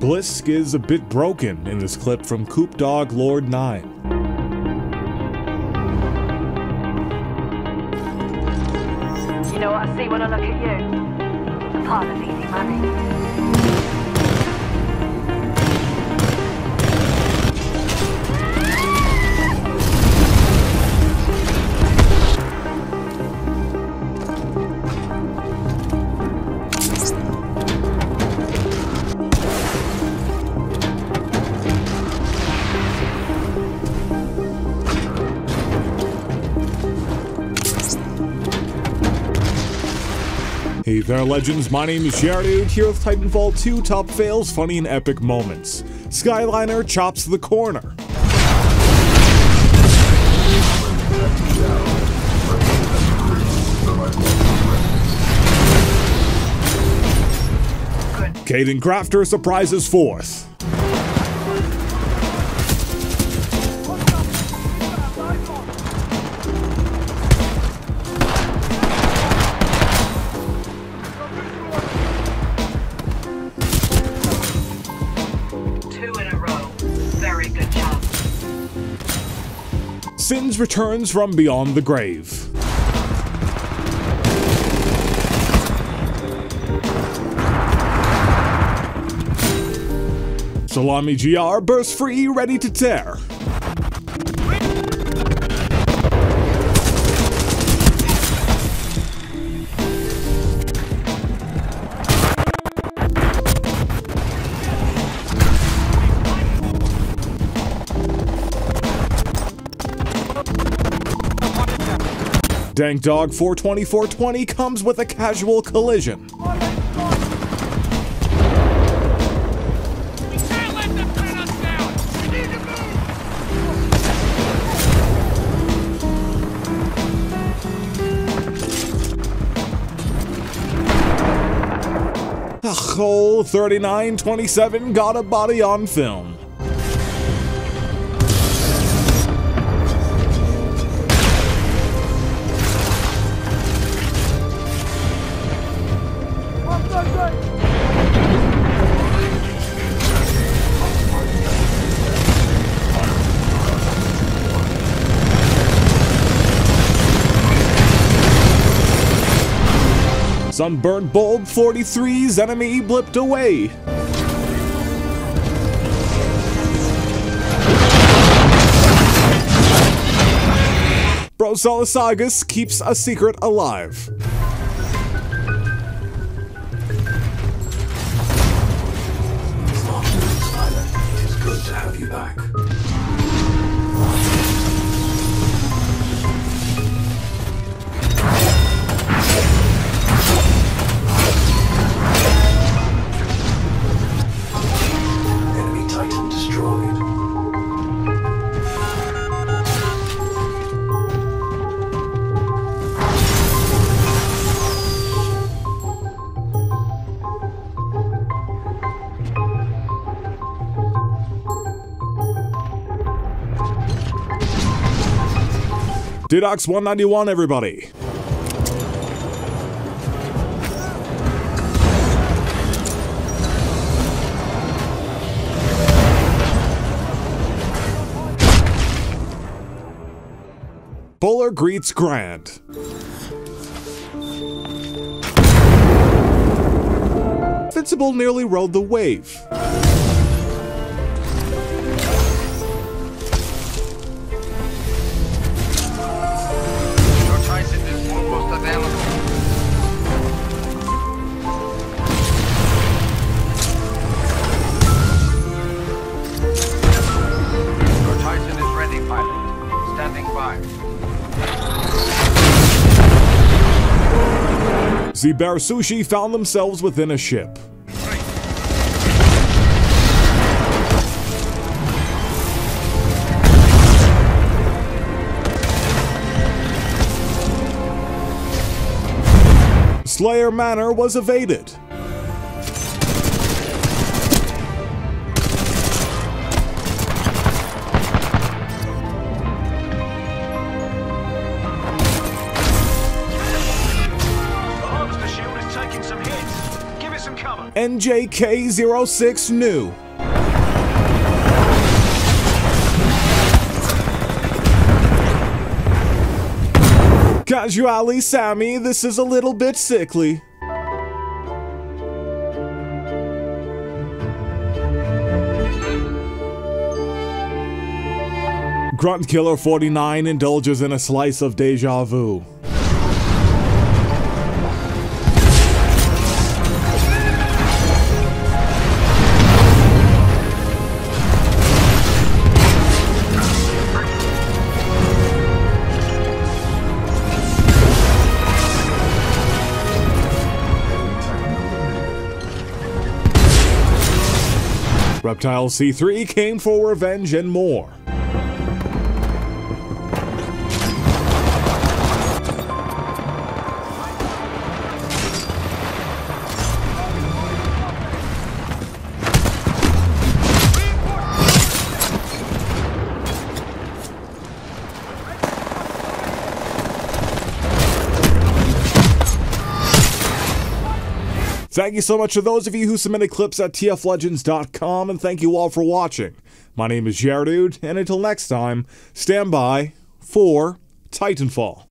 Blisk is a bit broken in this clip from Coop Dog Lord 9. You know what I see when I look at you? A part of easy money. Hey there legends, my name is JerDude here with Titanfall 2 Top Fails, Funny and Epic Moments. Skyliner chops the corner. Caden Crafter surprises fourth. Sins returns from beyond the grave. Salami GR bursts free, ready to tear. Dank Dog 420 comes with a casual collision. We can't let them turn us down. We need to move. Ugh, oh, 3927 got a body on film. Sunburned Bulb 43's enemy blipped away. Brosolisagus keeps a secret alive. To have you back. Enemy Titan destroyed. Didox 191, everybody. Bowler greets Grand. Invincible nearly rode the wave. Zebar Sushi found themselves within a ship. Slayer Manor was evaded. NJK06 New. Casually, Sammy, this is a little bit sickly. Gruntkiller49 indulges in a slice of deja vu. Reptile C3 came for revenge and more. Thank you so much to those of you who submitted clips at tflegends.com, and thank you all for watching. My name is JerDude, and until next time, stand by for Titanfall.